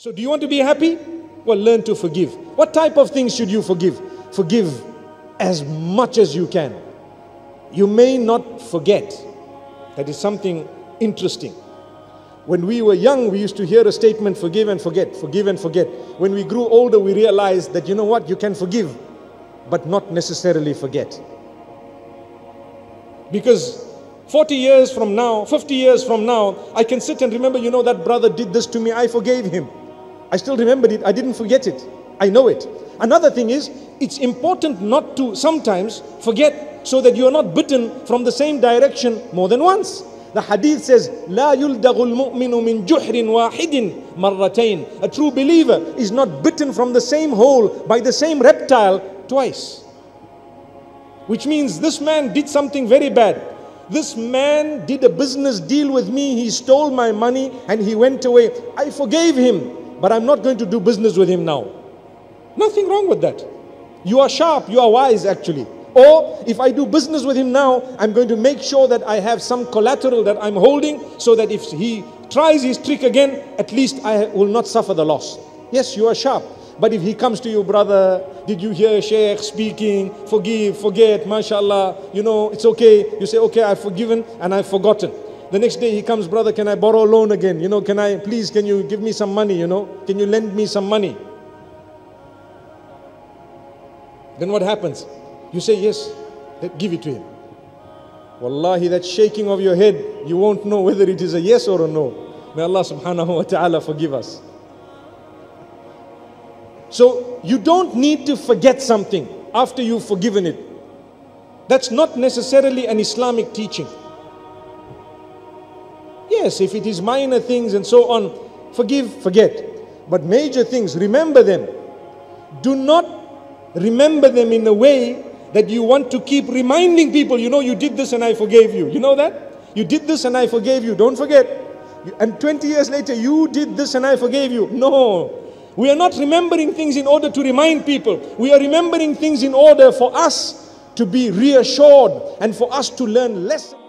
So do you want to be happy? Well, learn to forgive. What type of things should you forgive? Forgive as much as you can. You may not forget. That is something interesting. When we were young, we used to hear a statement, forgive and forget, forgive and forget. When we grew older, we realized that, you know what, you can forgive, but not necessarily forget. Because 40 years from now, 50 years from now, I can sit and remember, you know, that brother did this to me, I forgave him. I still remembered it, I didn't forget it, I know it. Another thing is, it's important not to sometimes forget so that you are not bitten from the same direction more than once. The hadith says, "La yuldagul mu'minu min juhrin wahidin marratain." A true believer is not bitten from the same hole by the same reptile twice. Which means this man did something very bad. This man did a business deal with me, he stole my money and he went away. I forgave him, but I'm not going to do business with him now. Nothing wrong with that. You are sharp, you are wise actually. Or if I do business with him now, I'm going to make sure that I have some collateral that I'm holding so that if he tries his trick again, at least I will not suffer the loss. Yes, you are sharp. But if he comes to you, brother, did you hear Sheikh speaking? Forgive, forget, mashallah, you know, it's okay. You say, okay, I've forgiven and I've forgotten. The next day he comes, brother, can I borrow a loan again? You know, can you give me some money, you know? Can you lend me some money? Then what happens? You say, yes, give it to him. Wallahi, that shaking of your head, you won't know whether it is a yes or a no. May Allah Subhanahu wa Ta'ala forgive us. So you don't need to forget something after you've forgiven it. That's not necessarily an Islamic teaching. Yes, if it is minor things and so on, forgive, forget. But major things, remember them. Do not remember them in a way that you want to keep reminding people, you know, you did this and I forgave you. You know that? You did this and I forgave you. Don't forget. And 20 years later, you did this and I forgave you. No. We are not remembering things in order to remind people. We are remembering things in order for us to be reassured and for us to learn lessons.